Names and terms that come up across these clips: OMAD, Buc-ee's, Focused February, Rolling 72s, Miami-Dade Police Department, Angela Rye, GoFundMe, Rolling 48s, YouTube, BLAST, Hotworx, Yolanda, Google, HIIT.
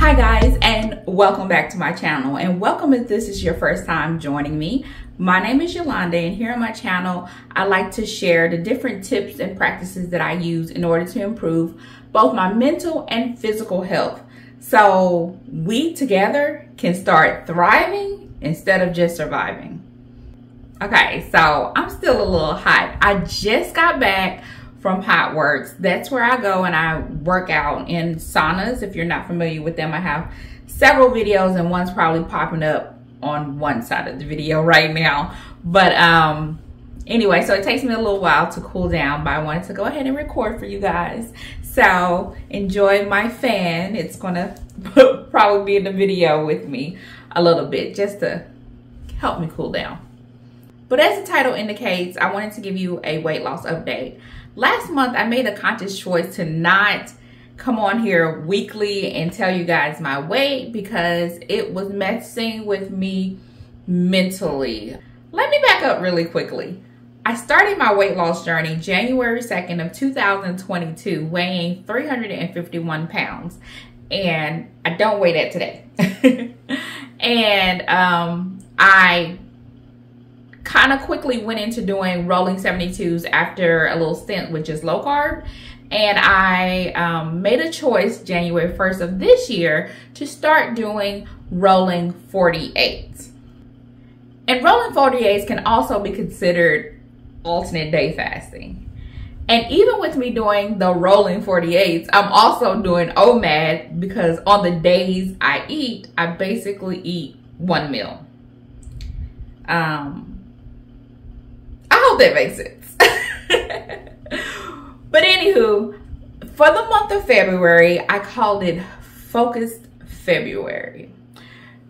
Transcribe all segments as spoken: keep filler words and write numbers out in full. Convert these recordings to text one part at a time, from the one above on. Hi guys, and welcome back to my channel, and welcome if this is your first time joining me. My name is Yolanda, and here on my channel I like to share the different tips and practices that I use in order to improve both my mental and physical health, so we together can start thriving instead of just surviving. Okay, so I'm still a little hot. I just got back from Hotworx. That's where I go and I work out in saunas. If you're not familiar with them, I have several videos and one's probably popping up on one side of the video right now. But um, anyway, so it takes me a little while to cool down, but I wanted to go ahead and record for you guys. So enjoy my fan. It's gonna probably be in the video with me a little bit just to help me cool down. But as the title indicates, I wanted to give you a weight loss update. Last month, I made a conscious choice to not come on here weekly and tell you guys my weight because it was messing with me mentally. Let me back up really quickly. I started my weight loss journey January second of two thousand twenty-two, weighing three hundred fifty-one pounds. And I don't weigh that today. And um, I kind of quickly went into doing rolling seventy-twos after a little stint, which is low carb. And I um, made a choice January first of this year to start doing rolling forty-eights. And rolling forty-eights can also be considered alternate day fasting. And even with me doing the rolling forty-eights, I'm also doing O M A D because on the days I eat, I basically eat one meal. Um, I hope that makes sense. But anywho, for the month of February, I called it Focused February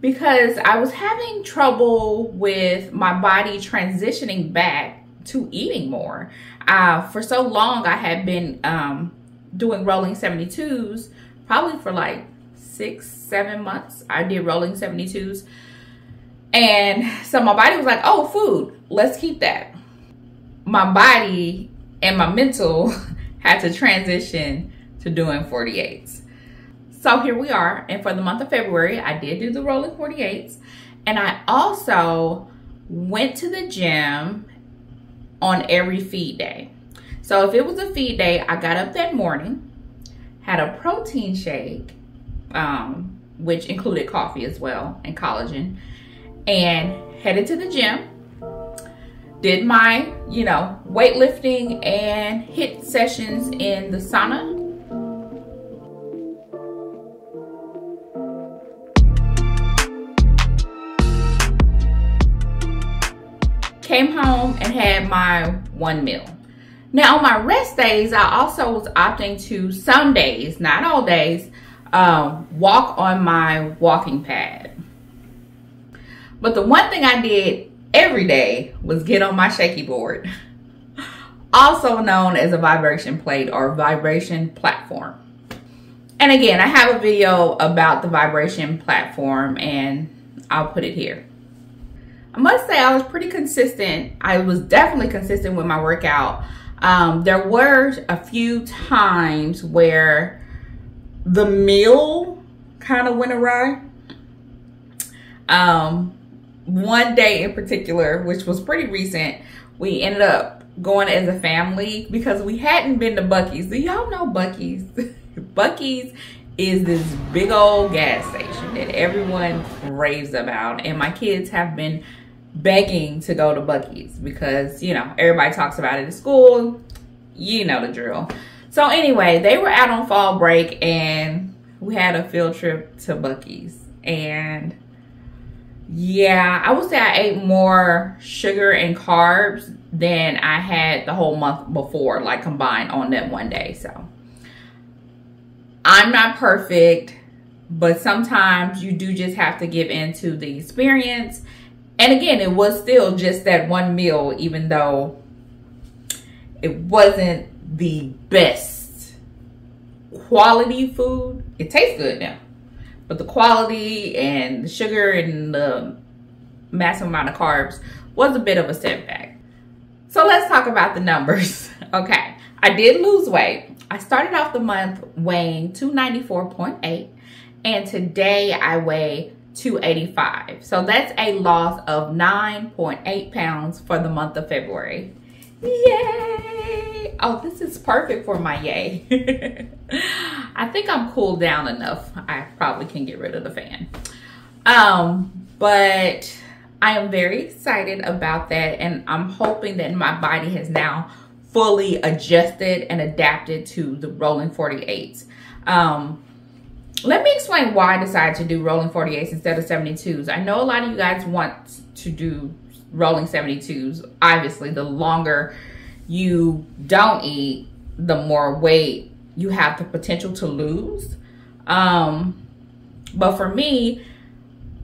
because I was having trouble with my body transitioning back to eating more. Uh, for so long, I had been um, doing rolling seventy-twos probably for like six, seven months. I did rolling seventy-twos. And so my body was like, oh, food, let's keep that. My body and my mental had to transition to doing forty-eights. So here we are. And for the month of February, I did do the rolling forty-eights. And I also went to the gym on every feed day. So if it was a feed day, I got up that morning, had a protein shake, um, which included coffee as well and collagen, and headed to the gym. Did my, you know, weightlifting and HIIT sessions in the sauna. Came home and had my one meal. Now on my rest days, I also was opting to some days, not all days, um, walk on my walking pad. But the one thing I did every day was get on my shaky board, also known as a vibration plate or vibration platform. And again, I have a video about the vibration platform and I'll put it here. I must say I was pretty consistent. I was definitely consistent with my workout. Um, there were a few times where the meal kind of went awry. Um, One day in particular, which was pretty recent, we ended up going as a family because we hadn't been to Buc-ee's. Do y'all know Buc-ee's? Buc-ee's is this big old gas station that everyone raves about. And my kids have been begging to go to Buc-ee's because, you know, everybody talks about it at school. You know the drill. So anyway, they were out on fall break and we had a field trip to Buc-ee's. And yeah, I would say I ate more sugar and carbs than I had the whole month before, like combined on that one day. So I'm not perfect, but sometimes you do just have to give in to the experience. And again, it was still just that one meal, even though it wasn't the best quality food. It tastes good now. But the quality and the sugar and the massive amount of carbs was a bit of a setback. So let's talk about the numbers. Okay, I did lose weight. I started off the month weighing two ninety-four point eight and today I weigh two eighty-five. So that's a loss of nine point eight pounds for the month of February. Yay! Oh, this is perfect for my yay. I think I'm cooled down enough. I probably can get rid of the fan. Um, but I am very excited about that, and I'm hoping that my body has now fully adjusted and adapted to the Rolling forty-eights. Um, let me explain why I decided to do Rolling forty-eights instead of seventy-twos. I know a lot of you guys want to do Rolling seventy-twos. Obviously, the longer you don't eat, the more weight you have the potential to lose. Um, but for me,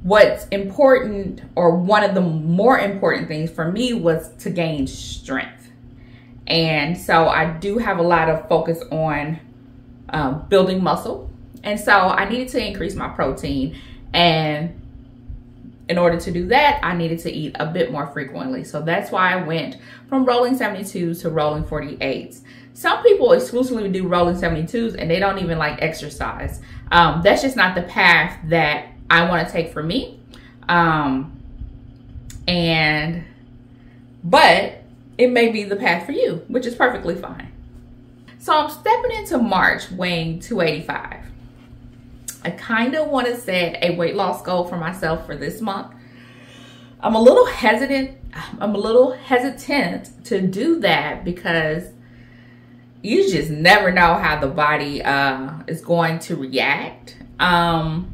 what's important, or one of the more important things for me, was to gain strength. And so I do have a lot of focus on uh, building muscle. And so I needed to increase my protein, and in order to do that, I needed to eat a bit more frequently. So that's why I went from Rolling seventy-twos to Rolling forty-eights. Some people exclusively do Rolling seventy-twos and they don't even like exercise. Um, that's just not the path that I want to take for me. Um, and, but it may be the path for you, which is perfectly fine. So I'm stepping into March weighing two eighty-five. I kind of want to set a weight loss goal for myself for this month. I'm a little hesitant. I'm a little hesitant to do that because you just never know how the body uh, is going to react. Um,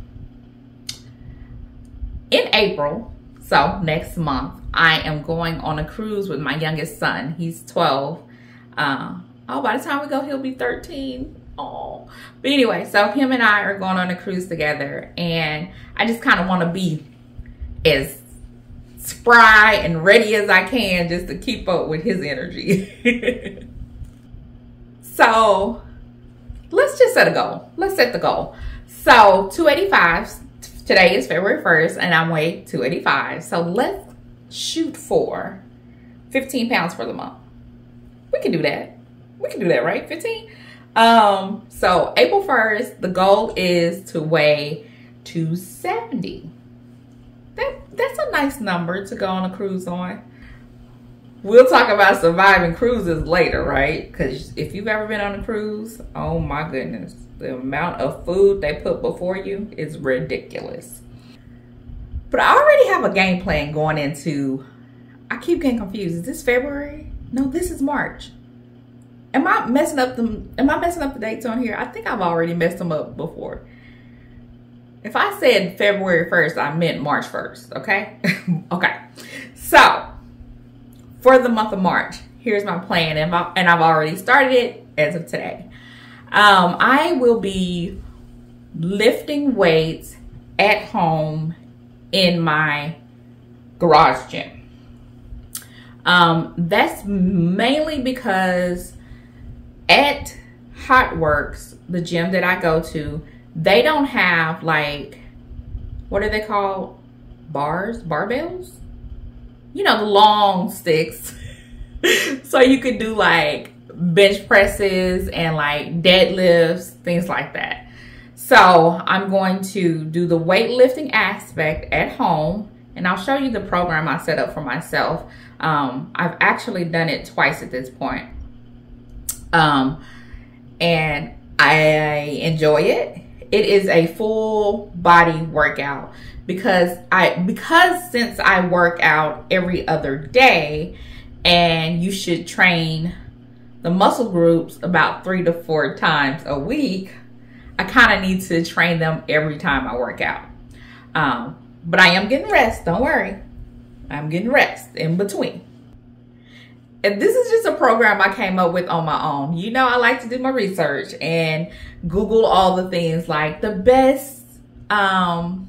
in April, so next month, I am going on a cruise with my youngest son. He's twelve. Uh, oh, by the time we go, he'll be thirteen. Oh, but anyway, so him and I are going on a cruise together, and I just kind of want to be as spry and ready as I can just to keep up with his energy. So let's just set a goal. Let's set the goal. So two eighty-five, today is February first, and I'm weighing two eighty-five. So let's shoot for fifteen pounds for the month. We can do that. We can do that, right? fifteen? Um, so April first, the goal is to weigh two seventy. That, that's a nice number to go on a cruise on. We'll talk about surviving cruises later, right? Because if you've ever been on a cruise, oh my goodness, the amount of food they put before you is ridiculous. But I already have a game plan going into, I keep getting confused. Is this February? No, this is March. Am I messing up the, am I messing up the dates on here? I think I've already messed them up before. If I said February first, I meant March first, okay? Okay. So, for the month of March, here's my plan, and, my, and I've already started it as of today. Um, I will be lifting weights at home in my garage gym. Um, that's mainly because at Hotworx, the gym that I go to, they don't have, like, what are they called? Bars? Barbells? You know, the long sticks. So you could do, like, bench presses and, like, deadlifts, things like that. So I'm going to do the weightlifting aspect at home, and I'll show you the program I set up for myself. Um, I've actually done it twice at this point. Um, and I enjoy it. It is a full body workout because I, because since I work out every other day, and you should train the muscle groups about three to four times a week, I kind of need to train them every time I work out. Um, but I am getting rest. Don't worry. I'm getting rest in between. And this is just a program I came up with on my own. You know, I like to do my research and Google all the things like the best, um,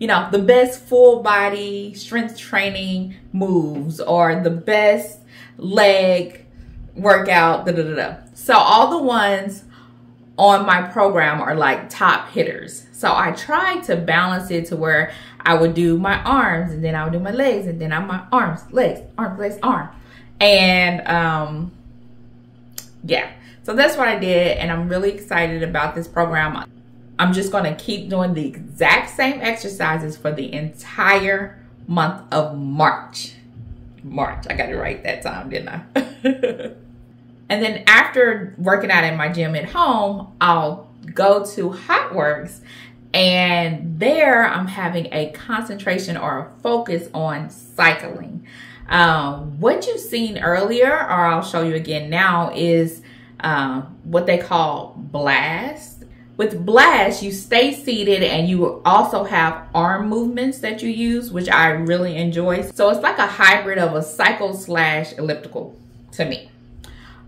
you know, the best full body strength training moves, or the best leg workout, da da da da. So all the ones on my program are like top hitters. So I tried to balance it to where I would do my arms, and then I would do my legs, and then I my arms, legs, arms, legs, arms. And um, yeah, so that's what I did, and I'm really excited about this program. I'm just going to keep doing the exact same exercises for the entire month of March. March, I got it right that time, didn't I? And then after working out in my gym at home, I'll go to Hotworx, and there I'm having a concentration or a focus on cycling. Um, what you've seen earlier, or I'll show you again now, is uh, what they call BLAST. With BLAST, you stay seated and you also have arm movements that you use, which I really enjoy. So it's like a hybrid of a cycle slash elliptical to me.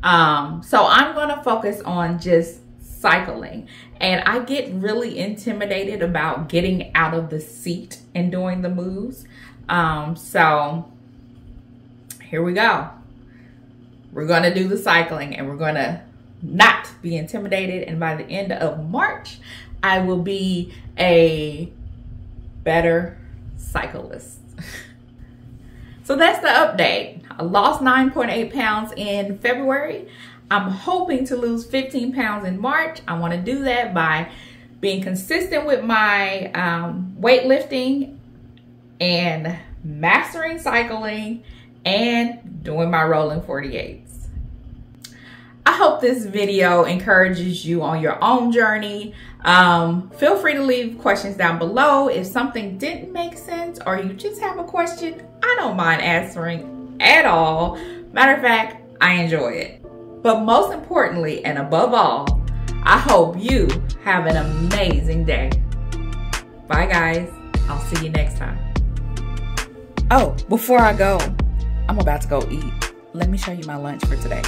Um, so I'm going to focus on just cycling. And I get really intimidated about getting out of the seat and doing the moves. Um, so here we go. We're going to do the cycling, and we're going to not be intimidated. And by the end of March, I will be a better cyclist. So that's the update. I lost nine point eight pounds in February. I'm hoping to lose fifteen pounds in March. I want to do that by being consistent with my um, weightlifting and mastering cycling and doing my rolling forty-eights. I hope this video encourages you on your own journey. Um, feel free to leave questions down below. If something didn't make sense or you just have a question, I don't mind answering at all. Matter of fact, I enjoy it. But most importantly and above all, I hope you have an amazing day. Bye guys, I'll see you next time. Oh, before I go, I'm about to go eat. Let me show you my lunch for today.